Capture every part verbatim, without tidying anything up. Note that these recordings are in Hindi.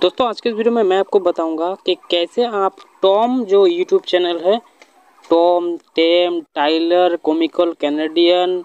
दोस्तों आज के इस वीडियो में मैं आपको बताऊंगा कि कैसे आप टॉम जो यूट्यूब चैनल है, टॉम, टेम, टाइलर, कॉमिकल कैनेडियन,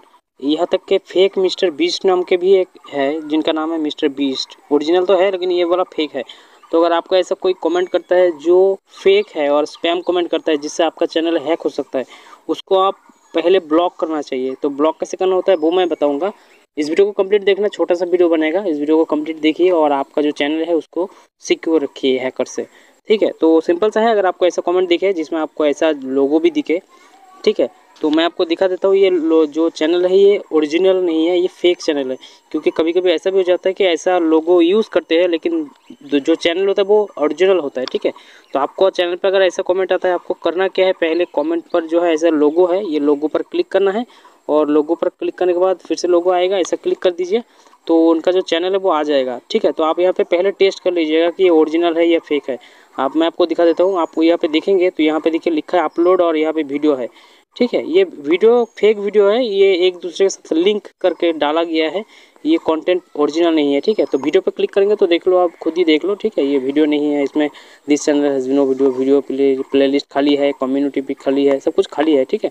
यहाँ तक के फेक मिस्टर बीस्ट नाम के भी एक है जिनका नाम है मिस्टर बीस्ट। ओरिजिनल तो है लेकिन ये वाला फेक है। तो अगर आपका ऐसा कोई कमेंट करता है जो फेक है और स्पैम कमेंट करता है जिससे आपका चैनल हैक हो सकता है, उसको आप पहले ब्लॉक करना चाहिए। तो ब्लॉक कैसे करना होता है वो मैं बताऊँगा। इस वीडियो को कंप्लीट देखना, छोटा सा वीडियो बनेगा, इस वीडियो को कंप्लीट देखिए और आपका जो चैनल है उसको सिक्योर रखिए हैकर से। ठीक है, तो सिंपल सा है। अगर आपको ऐसा कमेंट दिखे जिसमें आपको ऐसा लोगो भी दिखे, ठीक है, तो मैं आपको दिखा देता हूँ। ये जो चैनल है ये ओरिजिनल नहीं है, ये फेक चैनल है। क्योंकि कभी कभी ऐसा भी हो जाता है कि ऐसा लोगो यूज़ करते हैं लेकिन जो चैनल होता है वो ओरिजिनल होता है। ठीक है, तो आपको चैनल पर अगर ऐसा कॉमेंट आता है, आपको करना क्या है, पहले कॉमेंट पर जो है ऐसा लोगो है ये लोगो पर क्लिक करना है और लोगो पर क्लिक करने के बाद फिर से लोगो आएगा, ऐसा क्लिक कर दीजिए तो उनका जो चैनल है वो आ जाएगा। ठीक है, तो आप यहाँ पे पहले टेस्ट कर लीजिएगा कि ये ओरिजिनल है या फेक है। आप मैं आपको दिखा देता हूँ। आप यहाँ पे देखेंगे तो यहाँ पे देखिए लिखा है अपलोड और यहाँ पे वीडियो है। ठीक है, ये वीडियो फेक वीडियो है, ये एक दूसरे के साथ लिंक करके डाला गया है, ये कंटेंट ओरिजिनल नहीं है। ठीक है, तो वीडियो पे क्लिक करेंगे तो देख लो, आप खुद ही देख लो। ठीक है, ये वीडियो नहीं है, इसमें this channel has no video, video play list खाली है, कम्युनिटी भी खाली है, सब कुछ खाली है। ठीक है,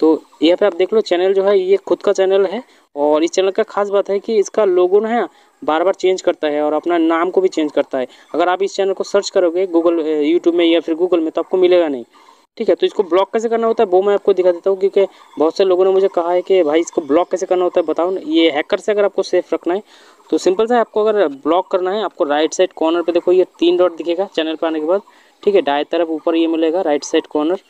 तो यहाँ पे आप देख लो चैनल जो है ये खुद का चैनल है और इस चैनल का खास बात है कि इसका लोगो ना है बार बार चेंज करता है और अपना नाम को भी चेंज करता है। अगर आप इस चैनल को सर्च करोगे गूगल यूट्यूब में या फिर गूगल में तो आपको मिलेगा नहीं। ठीक है, तो इसको ब्लॉक कैसे करना होता है वो मैं आपको दिखा देता हूँ, क्योंकि बहुत से लोगों ने मुझे कहा है कि भाई इसको ब्लॉक कैसे करना होता है बताओ ना। ये हैकर से अगर आपको सेफ रखना है तो सिंपल सा है, आपको अगर ब्लॉक करना है आपको राइट साइड कॉर्नर पर देखो ये तीन डॉट दिखेगा चैनल पर आने के बाद। ठीक है, दाएं तरफ ऊपर ये मिलेगा राइट साइड कॉर्नर,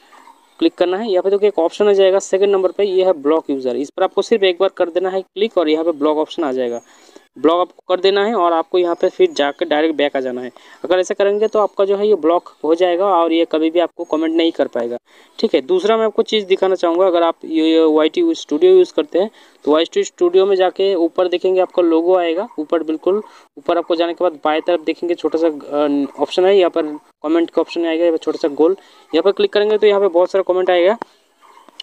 क्लिक करना है। यहाँ पे देखो एक ऑप्शन आ जाएगा सेकंड नंबर पे, ये है ब्लॉक यूज़र। इस पर आपको सिर्फ एक बार कर देना है क्लिक और यहाँ पे ब्लॉक ऑप्शन आ जाएगा, ब्लॉक आपको कर देना है और आपको यहाँ पे फिर जाकर डायरेक्ट बैक आ जाना है। अगर ऐसा करेंगे तो आपका जो है ये ब्लॉक हो जाएगा और ये कभी भी आपको कमेंट नहीं कर पाएगा। ठीक है, दूसरा मैं आपको चीज़ दिखाना चाहूँगा। अगर आप ये वाई टी स्टूडियो यूज़ करते हैं तो वाई टी स्टूडियो में जाके ऊपर देखेंगे आपका लोगो आएगा, ऊपर बिल्कुल ऊपर आपको जाने के बाद बाएं तरफ देखेंगे छोटा सा ऑप्शन है, यहाँ पर कमेंट का ऑप्शन आएगा, यहाँ पर छोटा सा गोल, यहाँ पर क्लिक करेंगे तो यहाँ पर बहुत सारा कमेंट आएगा।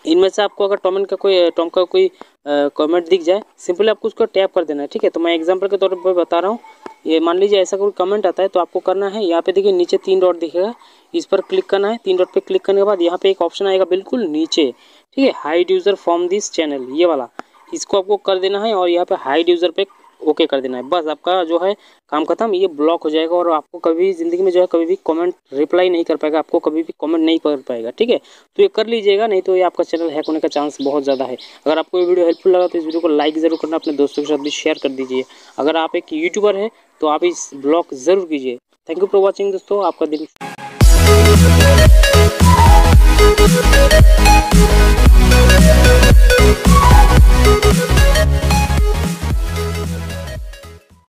इनमें से आपको अगर टॉम का कोई टॉम का कोई कमेंट दिख जाए सिंपली आपको उसको टैप कर देना है। ठीक है, तो मैं एग्जांपल के तौर पर बता रहा हूँ, ये मान लीजिए ऐसा कोई कमेंट आता है तो आपको करना है, यहाँ पे देखिए नीचे तीन डॉट दिखेगा, इस पर क्लिक करना है। तीन डॉट पे क्लिक करने के बाद यहाँ पे एक ऑप्शन आएगा बिल्कुल नीचे, ठीक है, hide user from this channel, ये वाला, इसको आपको कर देना है और यहाँ पर हाइड यूज़र पे ओके कर देना है। बस आपका जो है काम खत्म, ये ब्लॉक हो जाएगा और आपको कभी ज़िंदगी में जो है कभी भी कमेंट रिप्लाई नहीं कर पाएगा, आपको कभी भी कमेंट नहीं कर पाएगा। ठीक है, तो ये कर लीजिएगा, नहीं तो ये आपका चैनल हैक होने का चांस बहुत ज़्यादा है। अगर आपको ये वीडियो हेल्पफुल लगा तो इस वीडियो को लाइक ज़रूर करना, अपने दोस्तों के साथ भी शेयर कर दीजिए। अगर आप एक यूट्यूबर है तो आप इस ब्लॉग ज़रूर कीजिए। थैंक यू फॉर वॉचिंग दोस्तों, आपका दिन